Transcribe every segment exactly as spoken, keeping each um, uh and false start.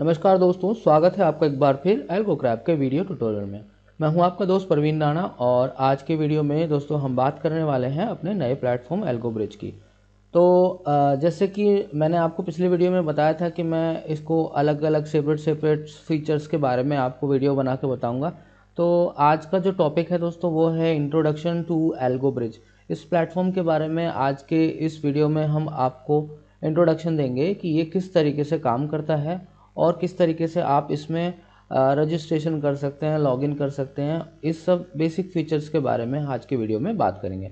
नमस्कार दोस्तों, स्वागत है आपका एक बार फिर एल्गो क्रैब के वीडियो ट्यूटोरियल में। मैं हूं आपका दोस्त प्रवीण राणा और आज के वीडियो में दोस्तों हम बात करने वाले हैं अपने नए प्लेटफॉर्म एल्गोब्रिज की। तो जैसे कि मैंने आपको पिछले वीडियो में बताया था कि मैं इसको अलग अलग सेपरेट सेपरेट फीचर्स के बारे में आपको वीडियो बना के बताऊँगा। तो आज का जो टॉपिक है दोस्तों वो है इंट्रोडक्शन टू एल्गोब्रिज। इस प्लेटफॉर्म के बारे में आज के इस वीडियो में हम आपको इंट्रोडक्शन देंगे कि ये किस तरीके से काम करता है और किस तरीके से आप इसमें रजिस्ट्रेशन कर सकते हैं, लॉगिन कर सकते हैं। इस सब बेसिक फीचर्स के बारे में आज के वीडियो में बात करेंगे।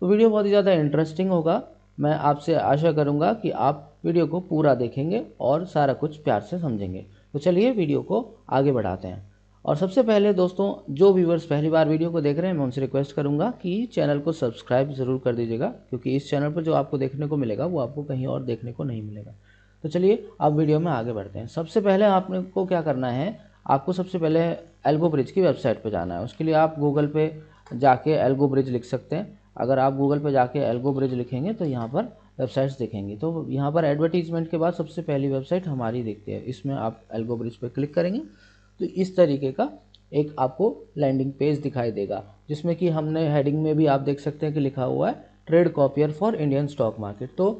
तो वीडियो बहुत ही ज़्यादा इंटरेस्टिंग होगा। मैं आपसे आशा करूँगा कि आप वीडियो को पूरा देखेंगे और सारा कुछ प्यार से समझेंगे। तो चलिए वीडियो को आगे बढ़ाते हैं। और सबसे पहले दोस्तों, जो व्यूवर्स पहली बार वीडियो को देख रहे हैं, मैं उनसे रिक्वेस्ट करूंगा कि चैनल को सब्सक्राइब ज़रूर कर दीजिएगा, क्योंकि इस चैनल पर जो आपको देखने को मिलेगा वो आपको कहीं और देखने को नहीं मिलेगा। तो चलिए अब वीडियो में आगे बढ़ते हैं। सबसे पहले आपको क्या करना है, आपको सबसे पहले एल्गोब्रिज की वेबसाइट पर जाना है। उसके लिए आप गूगल पर जाके एल्गोब्रिज लिख सकते हैं। अगर आप गूगल पर जाके एल्गोब्रिज लिखेंगे तो यहाँ पर वेबसाइट्स देखेंगे। तो यहाँ पर एडवर्टीजमेंट के बाद सबसे पहली वेबसाइट हमारी दिखती है। इसमें आप एल्गोब्रिज पर क्लिक करेंगे तो इस तरीके का एक आपको लैंडिंग पेज दिखाई देगा, जिसमें कि हमने हेडिंग में भी आप देख सकते हैं कि लिखा हुआ है trade copier for Indian stock market. तो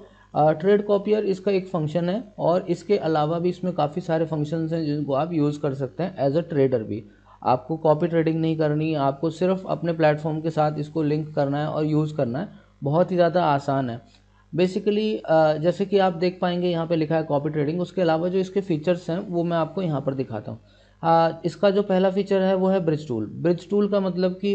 ट्रेड कॉपियर इसका एक फंक्शन है और इसके अलावा भी इसमें काफ़ी सारे फंक्शंस हैं जिनको आप यूज़ कर सकते हैं एज अ ट्रेडर भी। आपको कॉपी ट्रेडिंग नहीं करनी, आपको सिर्फ अपने प्लेटफॉर्म के साथ इसको लिंक करना है और यूज़ करना है। बहुत ही ज़्यादा आसान है। बेसिकली जैसे कि आप देख पाएंगे यहाँ पर लिखा है कॉपी ट्रेडिंग। उसके अलावा जो इसके फीचर्स हैं वो मैं आपको यहाँ पर दिखाता हूँ। आ, इसका जो पहला फीचर है वो है ब्रिज टूल। ब्रिज टूल का मतलब कि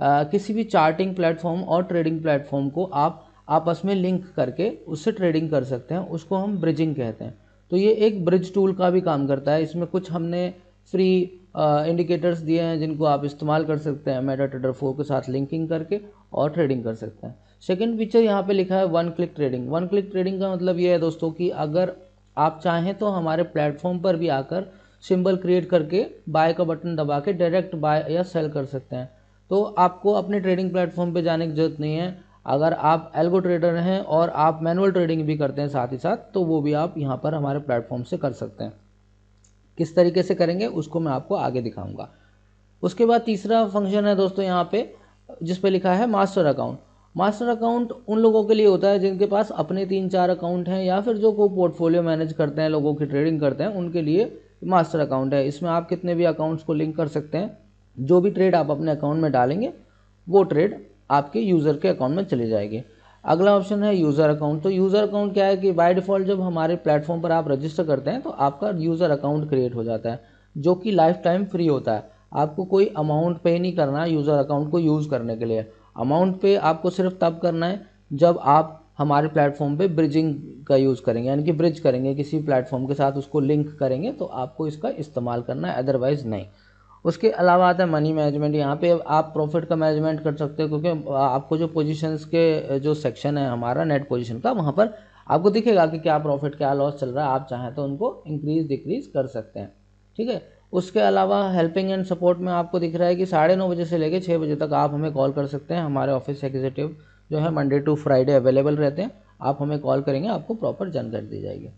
आ, किसी भी चार्टिंग प्लेटफॉर्म और ट्रेडिंग प्लेटफॉर्म को आप आपस में लिंक करके उससे ट्रेडिंग कर सकते हैं। उसको हम ब्रिजिंग कहते हैं। तो ये एक ब्रिज टूल का भी काम करता है। इसमें कुछ हमने फ्री आ, इंडिकेटर्स दिए हैं जिनको आप इस्तेमाल कर सकते हैं मेटाट्रेडर फोर के साथ लिंकिंग करके और ट्रेडिंग कर सकते हैं। सेकेंड फीचर यहाँ पर लिखा है one click trading. One click trading का मतलब ये है दोस्तों कि अगर आप चाहें तो हमारे प्लेटफॉर्म पर भी आकर सिंबल क्रिएट करके बाय का बटन दबा के डायरेक्ट बाय या सेल कर सकते हैं। तो आपको अपने ट्रेडिंग प्लेटफॉर्म पे जाने की जरूरत नहीं है। अगर आप एल्गो ट्रेडर हैं और आप मैनुअल ट्रेडिंग भी करते हैं साथ ही साथ, तो वो भी आप यहाँ पर हमारे प्लेटफॉर्म से कर सकते हैं। किस तरीके से करेंगे उसको मैं आपको आगे दिखाऊँगा। उसके बाद तीसरा फंक्शन है दोस्तों यहाँ पर, जिस पर लिखा है मास्टर अकाउंट। मास्टर अकाउंट उन लोगों के लिए होता है जिनके पास अपने तीन चार अकाउंट हैं, या फिर जो को पोर्टफोलियो मैनेज करते हैं, लोगों की ट्रेडिंग करते हैं, उनके लिए मास्टर अकाउंट है। इसमें आप कितने भी अकाउंट्स को लिंक कर सकते हैं। जो भी ट्रेड आप अपने अकाउंट में डालेंगे वो ट्रेड आपके यूज़र के अकाउंट में चले जाएगी। अगला ऑप्शन है यूज़र अकाउंट। तो यूज़र अकाउंट क्या है कि बाय डिफ़ॉल्ट जब हमारे प्लेटफॉर्म पर आप रजिस्टर करते हैं तो आपका यूज़र अकाउंट क्रिएट हो जाता है, जो कि लाइफ टाइम फ्री होता है। आपको कोई अमाउंट पे नहीं करना है यूज़र अकाउंट को यूज़ करने के लिए। अमाउंट पे आपको सिर्फ तब करना है जब आप हमारे प्लेटफॉर्म पे ब्रिजिंग का यूज़ करेंगे, यानी कि ब्रिज करेंगे किसी प्लेटफॉर्म के साथ, उसको लिंक करेंगे तो आपको इसका इस्तेमाल करना है, अदरवाइज़ नहीं। उसके अलावा आता है मनी मैनेजमेंट। यहाँ पे आप प्रॉफिट का मैनेजमेंट कर सकते हो, क्योंकि आपको जो पोजीशंस के जो सेक्शन है हमारा नेट पोजीशन का, वहाँ पर आपको दिखेगा कि क्या प्रॉफिट क्या लॉस चल रहा है। आप चाहें तो उनको इंक्रीज़ डिक्रीज़ कर सकते हैं, ठीक है। उसके अलावा हेल्पिंग एंड सपोर्ट में आपको दिख रहा है कि साढ़े नौ बजे से लेकर छः बजे तक आप हमें कॉल कर सकते हैं। हमारे ऑफिस एग्जीक्यूटिव जो है मंडे टू फ्राइडे अवेलेबल रहते हैं। आप हमें कॉल करेंगे, आपको प्रॉपर जानकारी दी जाएगी।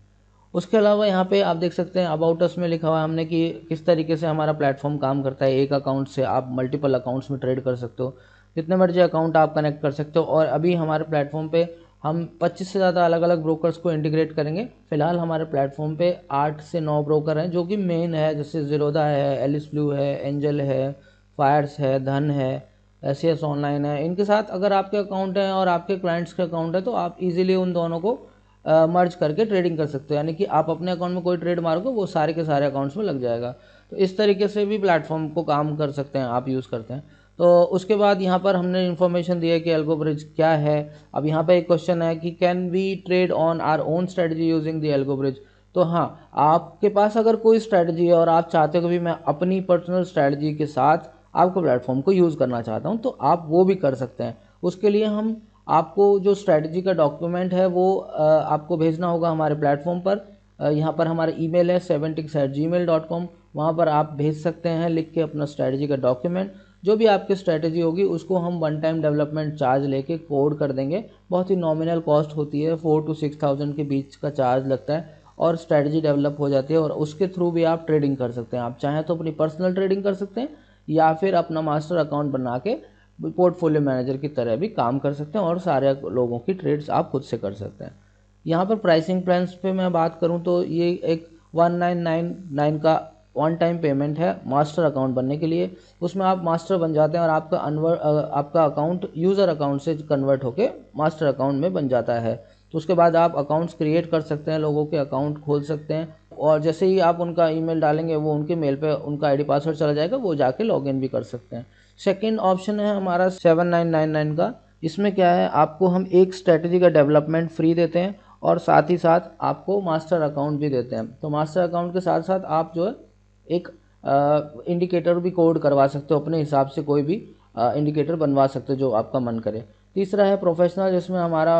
उसके अलावा यहाँ पे आप देख सकते हैं अबाउट अस में लिखा हुआ है हमने कि किस तरीके से हमारा प्लेटफॉर्म काम करता है। एक अकाउंट से आप मल्टीपल अकाउंट्स में ट्रेड कर सकते हो, जितने मर्जी अकाउंट आप कनेक्ट कर सकते हो। और अभी हमारे प्लेटफॉर्म पे हम पच्चीस से ज़्यादा अलग अलग ब्रोकर्स को इंटीग्रेट करेंगे। फिलहाल हमारे प्लेटफॉर्म पे आठ से नौ ब्रोकर हैं, जो कि मेन है, जैसे ज़ीरोधा है, एलिस ब्लू है, एंजल है, फायर्स है, धन है, ऐसे एस ऑनलाइन है। इनके साथ अगर आपके अकाउंट हैं और आपके क्लाइंट्स के अकाउंट है तो आप इजीली उन दोनों को मर्ज करके ट्रेडिंग कर सकते हो, यानी कि आप अपने अकाउंट में कोई ट्रेड मारोगे वो सारे के सारे अकाउंट्स में लग जाएगा। तो इस तरीके से भी प्लेटफॉर्म को काम कर सकते हैं आप, यूज़ करते हैं। तो उसके बाद यहाँ पर हमने इन्फॉर्मेशन दी है कि एल्गोब्रिज क्या है। अब यहाँ पर एक क्वेश्चन है कि can we trade on our own strategy using the algobridge. तो हाँ, आपके पास अगर कोई स्ट्रैटेजी है और आप चाहते हो कि मैं अपनी पर्सनल स्ट्रैटेजी के साथ आपको प्लेटफॉर्म को यूज़ करना चाहता हूं, तो आप वो भी कर सकते हैं। उसके लिए हम आपको जो स्ट्रैटेजी का डॉक्यूमेंट है वो आपको भेजना होगा हमारे प्लेटफॉर्म पर। यहाँ पर हमारा ईमेल है seven ticks at Gmail dot com. वहाँ पर आप भेज सकते हैं लिख के अपना स्ट्रैटेजी का डॉक्यूमेंट। जो भी आपकी स्ट्रैटेजी होगी उसको हम वन टाइम डेवलपमेंट चार्ज लेके कोड कर देंगे। बहुत ही नॉमिनल कॉस्ट होती है, फोर टू सिक्स थाउजेंड के बीच का चार्ज लगता है और स्ट्रैटेजी डेवलप हो जाती है और उसके थ्रू भी आप ट्रेडिंग कर सकते हैं। आप चाहें तो अपनी पर्सनल ट्रेडिंग कर सकते हैं या फिर अपना मास्टर अकाउंट बना के पोर्टफोलियो मैनेजर की तरह भी काम कर सकते हैं और सारे लोगों की ट्रेड्स आप खुद से कर सकते हैं। यहाँ पर प्राइसिंग प्लान्स पे मैं बात करूँ तो ये एक one thousand nine hundred ninety nine का वन टाइम पेमेंट है मास्टर अकाउंट बनने के लिए। उसमें आप मास्टर बन जाते हैं और आपका अनवर आपका अकाउंट यूज़र अकाउंट से कन्वर्ट होके मास्टर अकाउंट में बन जाता है। तो उसके बाद आप अकाउंट्स क्रिएट कर सकते हैं, लोगों के अकाउंट खोल सकते हैं और जैसे ही आप उनका ईमेल डालेंगे वो उनके मेल पे उनका आईडी पासवर्ड चला जाएगा, वो जाके लॉगिन भी कर सकते हैं। सेकंड ऑप्शन है हमारा seven thousand nine hundred ninety nine का। इसमें क्या है, आपको हम एक स्ट्रेटजी का डेवलपमेंट फ्री देते हैं और साथ ही साथ आपको मास्टर अकाउंट भी देते हैं। तो मास्टर अकाउंट के साथ साथ आप जो है एक आ, इंडिकेटर भी कोड करवा सकते हो, अपने हिसाब से कोई भी आ, इंडिकेटर बनवा सकते हो जो आपका मन करे। तीसरा है प्रोफेशनल, जिसमें हमारा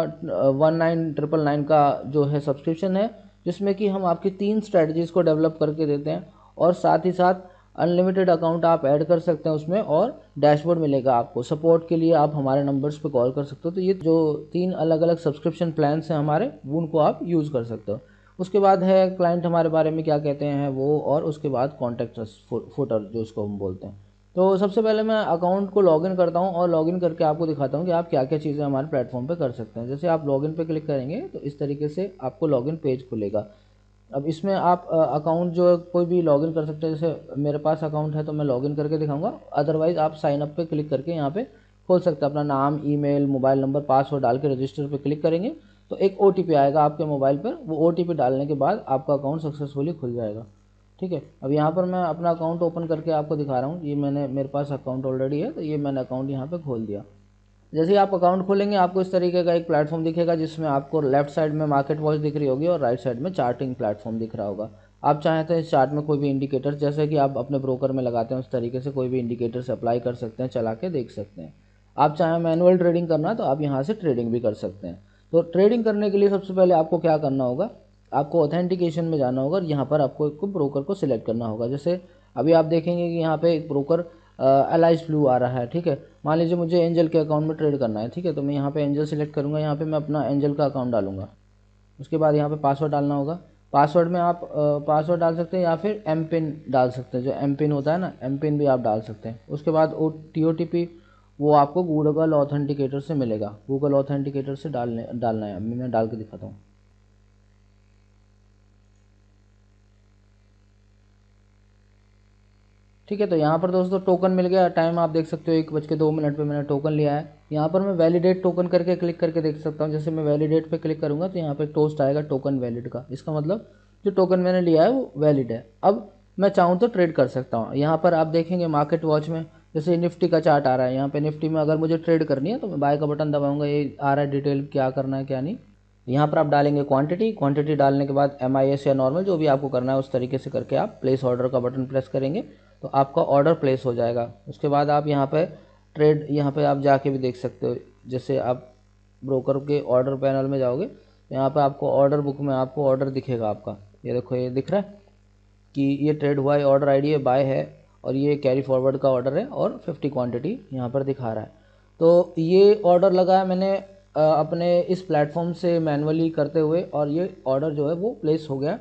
वन नाइन ट्रिपल नाइन का जो है सब्सक्रिप्शन है, जिसमें कि हम आपकी तीन स्ट्रैटेजीज़ को डेवलप करके देते हैं और साथ ही साथ अनलिमिटेड अकाउंट आप ऐड कर सकते हैं उसमें और डैशबोर्ड मिलेगा आपको। सपोर्ट के लिए आप हमारे नंबर्स पे कॉल कर सकते हो। तो ये जो तीन अलग अलग सब्सक्रिप्शन प्लान्स हैं हमारे, उनको आप यूज़ कर सकते हो। उसके बाद है क्लाइंट हमारे बारे में क्या कहते हैं वो, और उसके बाद कॉन्टैक्ट फुटर जो उसको हम बोलते हैं। तो सबसे पहले मैं अकाउंट को लॉगिन करता हूँ और लॉगिन करके आपको दिखाता हूँ कि आप क्या क्या चीज़ें हमारे प्लेटफॉर्म पे कर सकते हैं। जैसे आप लॉगिन पे क्लिक करेंगे तो इस तरीके से आपको लॉगिन पेज खुलेगा। अब इसमें आप अकाउंट जो है कोई भी लॉगिन कर सकते हैं। जैसे मेरे पास अकाउंट है तो मैं लॉगिन करके दिखाऊँगा, अदरवाइज़ आप साइन अप पे क्लिक करके यहाँ पर खोल सकते हैं। अपना नाम, ईमेल, मोबाइल नंबर, पासवर्ड डाल के रजिस्टर पर क्लिक करेंगे तो एक ओ टी पी आएगा आपके मोबाइल पर। वो ओ टी पी डालने के बाद आपका अकाउंट सक्सेसफुली खुल जाएगा। ठीक है, अब यहाँ पर मैं अपना अकाउंट ओपन करके आपको दिखा रहा हूँ। ये मैंने मेरे पास अकाउंट ऑलरेडी है तो ये मैंने अकाउंट यहाँ पे खोल दिया। जैसे ही आप अकाउंट खोलेंगे आपको इस तरीके का एक प्लेटफॉर्म दिखेगा, जिसमें आपको लेफ्ट साइड में मार्केट वॉच दिख रही होगी और राइट साइड में चार्टिंग प्लेटफॉर्म दिख रहा होगा। आप चाहें तो इस चार्ट में कोई भी इंडिकेटर, जैसे कि आप अपने ब्रोकर में लगाते हैं उस तरीके से कोई भी इंडिकेटर्स अप्लाई कर सकते हैं, चला के देख सकते हैं। आप चाहें मैनुअल ट्रेडिंग करना तो आप यहाँ से ट्रेडिंग भी कर सकते हैं। तो ट्रेडिंग करने के लिए सबसे पहले आपको क्या करना होगा, आपको ऑथेंटिकेशन में जाना होगा और यहाँ पर आपको एक ब्रोकर को सिलेक्ट करना होगा। जैसे अभी आप देखेंगे कि यहाँ पे एक ब्रोकर एलाइस ब्लू आ रहा है। ठीक है, मान लीजिए मुझे एंजल के अकाउंट में ट्रेड करना है। ठीक है, तो मैं यहाँ पे एंजल सिलेक्ट करूँगा, यहाँ पे मैं अपना एंजल का अकाउंट डालूंगा। उसके बाद यहाँ पर पासवर्ड डालना होगा। पासवर्ड में आप पासवर्ड डाल सकते हैं या फिर एम पिन डाल सकते हैं, जो एम पिन होता है ना, एम पिन भी आप डाल सकते हैं। उसके बाद O T O T P वो आपको गूगल ऑथेंटिकेटर से मिलेगा, गूगल ऑथेंटिकेटर से डालने डालना है। मैं डाल के दिखाता हूँ। ठीक है, तो यहाँ पर दोस्तों टोकन मिल गया। टाइम आप देख सकते हो, एक बज के दो मिनट पर मैंने टोकन लिया है। यहाँ पर मैं वैलिडेट टोकन करके क्लिक करके देख सकता हूँ। जैसे मैं वैलिडेट पे क्लिक करूँगा तो यहाँ पर टोस्ट आएगा टोकन वैलिड का, इसका मतलब जो टोकन मैंने लिया है वो वैलिड है। अब मैं चाहूँ तो ट्रेड कर सकता हूँ। यहाँ पर आप देखेंगे मार्केट वॉच में जैसे निफ्टी का चार्ट आ रहा है, यहाँ पर निफ्टी में अगर मुझे ट्रेड करनी है तो मैं बाय का बटन दबाऊँगा, ये आ रहा है डिटेल क्या करना है क्या नहीं। यहाँ पर आप डालेंगे क्वांटिटी, क्वांटिटी डालने के बाद एम आई एस या नॉर्मल जो भी आपको करना है उस तरीके से करके आप प्लेस ऑर्डर का बटन प्रेस करेंगे तो आपका ऑर्डर प्लेस हो जाएगा। उसके बाद आप यहाँ पे ट्रेड यहाँ पे आप जाके भी देख सकते हो। जैसे आप ब्रोकर के ऑर्डर पैनल में जाओगे तो यहाँ पे आपको ऑर्डर बुक में आपको ऑर्डर दिखेगा आपका। ये देखो, ये दिख रहा है कि ये ट्रेड हुआ है, ऑर्डर आईडी है, बाय है और ये कैरी फॉरवर्ड का ऑर्डर है और फिफ्टी क्वान्टिटी यहाँ पर दिखा रहा है। तो ये ऑर्डर लगाया मैंने अपने इस प्लेटफॉर्म से मैनुअली करते हुए और ये ऑर्डर जो है वो प्लेस हो गया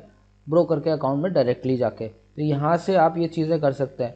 ब्रोकर के अकाउंट में डायरेक्टली जाके। तो यहाँ से आप ये चीज़ें कर सकते हैं।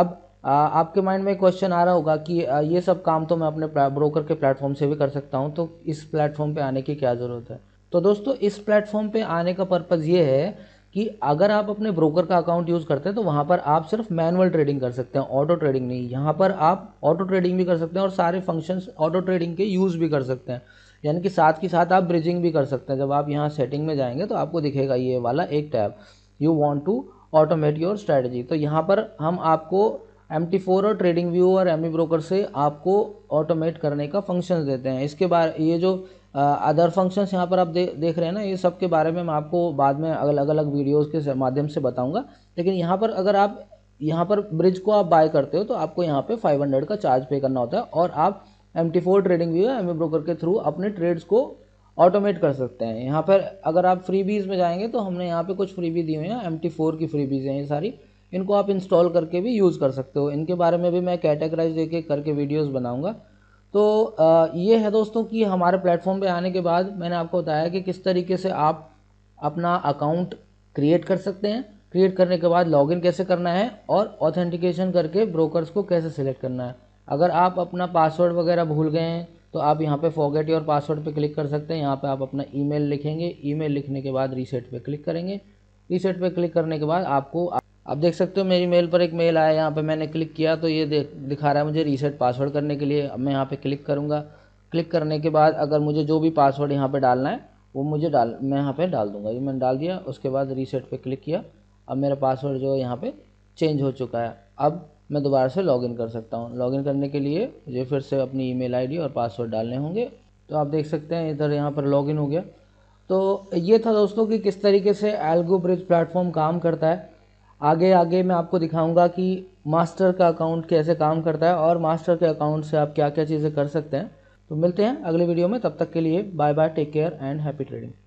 अब आ, आपके माइंड में क्वेश्चन आ रहा होगा कि आ, ये सब काम तो मैं अपने ब्रोकर के प्लेटफॉर्म से भी कर सकता हूँ, तो इस प्लेटफॉर्म पे आने की क्या ज़रूरत है। तो दोस्तों इस प्लेटफॉर्म पे आने का पर्पज़ ये है कि अगर आप अपने ब्रोकर का अकाउंट यूज़ करते हैं तो वहाँ पर आप सिर्फ मैनुअल ट्रेडिंग कर सकते हैं, ऑटो ट्रेडिंग नहीं। यहाँ पर आप ऑटो ट्रेडिंग भी कर सकते हैं और सारे फंक्शंस ऑटो ट्रेडिंग के यूज़ भी कर सकते हैं, यानी कि साथ के साथ आप ब्रिजिंग भी कर सकते हैं। जब आप यहाँ सेटिंग में जाएंगे तो आपको दिखेगा ये वाला एक tab, you want to automate your strategy. तो यहाँ पर हम आपको एम टी फोर और ट्रेडिंग व्यू और एमी ब्रोकर से आपको ऑटोमेट करने का फंक्शन देते हैं। इसके बाद ये जो अदर फंक्शंस यहाँ पर आप दे, देख रहे हैं ना, ये सब के बारे में मैं आपको बाद में अलग अलग वीडियोस के माध्यम से बताऊंगा। लेकिन यहाँ पर अगर आप यहाँ पर ब्रिज को आप बाय करते हो तो आपको यहाँ पे फाइव हंड्रेड का चार्ज पे करना होता है और आप M T four trading view या एमी ब्रोकर के थ्रू अपने ट्रेड्स को ऑटोमेट कर सकते हैं। यहाँ पर अगर आप फ्रीबीज़ में जाएंगे तो हमने यहाँ पे कुछ फ्रीबी दी हुई हैं, एम टी फोर की फ्रीबीज़ हैं ये सारी, इनको आप इंस्टॉल करके भी यूज़ कर सकते हो। इनके बारे में भी मैं कैटेगराइज देके करके वीडियोस बनाऊंगा। तो आ, ये है दोस्तों कि हमारे प्लेटफॉर्म पे आने के बाद मैंने आपको बताया कि किस तरीके से आप अपना अकाउंट क्रिएट कर सकते हैं, क्रिएट करने के बाद लॉगिन कैसे करना है और ऑथेंटिकेशन करके ब्रोकर्स को कैसे सिलेक्ट करना है। अगर आप अपना पासवर्ड वगैरह भूल गए हैं तो आप यहाँ पे फॉरगेट योर पासवर्ड पे क्लिक कर सकते हैं। यहाँ पे आप अपना ईमेल लिखेंगे, ईमेल लिखने के बाद रीसेट पे क्लिक करेंगे, रीसेट पे क्लिक करने के बाद आपको आप, आप देख सकते हो मेरी मेल पर एक मेल आया। यहाँ पे मैंने क्लिक किया तो ये दिखा रहा है मुझे रीसेट पासवर्ड करने के लिए। अब मैं यहाँ पर क्लिक करूँगा, क्लिक करने के बाद अगर मुझे जो भी पासवर्ड यहाँ पर डालना है वो मुझे डाल मैं यहाँ पर डाल दूँगा। ये मैंने डाल दिया, उसके बाद रीसेट पर क्लिक किया। अब मेरा पासवर्ड जो है यहाँ पर चेंज हो चुका है। अब मैं दोबारा से लॉगिन कर सकता हूँ। लॉगिन करने के लिए मुझे फिर से अपनी ईमेल आईडी और पासवर्ड डालने होंगे। तो आप देख सकते हैं इधर यहाँ पर लॉगिन हो गया। तो ये था दोस्तों कि किस तरीके से एल्गो ब्रिज प्लेटफॉर्म काम करता है। आगे आगे मैं आपको दिखाऊंगा कि मास्टर का अकाउंट कैसे काम करता है और मास्टर के अकाउंट से आप क्या क्या चीज़ें कर सकते हैं। तो मिलते हैं अगले वीडियो में, तब तक के लिए bye bye, take care and happy trading.